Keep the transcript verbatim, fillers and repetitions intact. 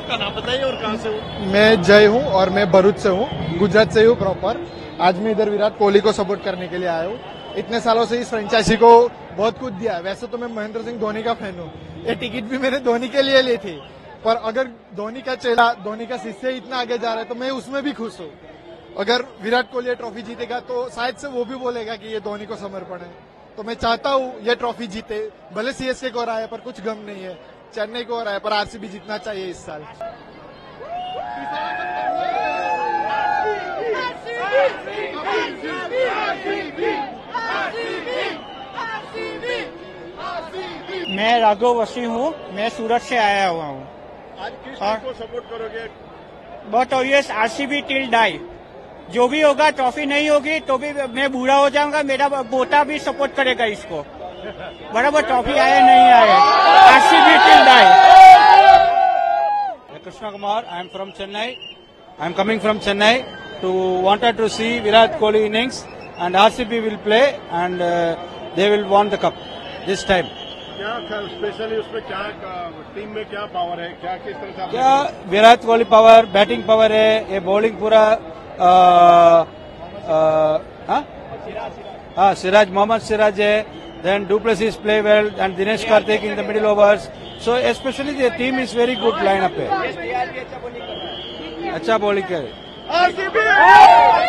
आपका नाम बताइए और कहाँ से हो? मैं जय हूँ और मैं भरूच से हूँ, गुजरात से हूँ प्रॉपर। आज मैं इधर विराट कोहली को सपोर्ट करने के लिए आया हूँ। इतने सालों से इस फ्रेंचाइजी को बहुत कुछ दिया है। वैसे तो मैं महेंद्र सिंह धोनी का फैन हूँ, ये टिकट भी मैंने धोनी के लिए ली थी, पर अगर धोनी का चेला, धोनी का शिष्य इतना आगे जा रहा है तो मैं उसमें भी खुश हूँ। अगर विराट कोहली ट्रॉफी जीतेगा तो शायद से वो भी बोलेगा कि ये धोनी को समर्पण है। तो मैं चाहता हूँ ये ट्रॉफी जीते, भले सीएसके को रहा है पर कुछ गम नहीं है, चेन्नई को रहा है पर आरसीबी जीतना चाहिए इस साल। मैं राघव वशी हूँ, मैं सूरत से आया हुआ हूँ। आज किस टीम को सपोर्ट करोगे? बहुत ऑब्वियस, आरसीबी टिल डाई। जो भी होगा, ट्रॉफी नहीं होगी तो भी मैं बूढ़ा हो जाऊंगा, मेरा पोता भी सपोर्ट करेगा इसको, बराबर। ट्रॉफी आए नहीं आए, RCB till die. Krishna Kumar, I am from Chennai, I am coming from Chennai to wanted to see Virat Kohli innings and RCB will play and they will want the cup this time. क्या स्पेशली उसमें क्या टीम में क्या पावर है, क्या किस तरह से? क्या Virat Kohli power, batting power है, ये बॉलिंग पूरा हाँ सिराज मोहम्मद सिराज है, then du Plessis play well and Dinesh Karthik in the middle overs. So specially the team is very good, lineup है, अच्छा बॉलिंग है।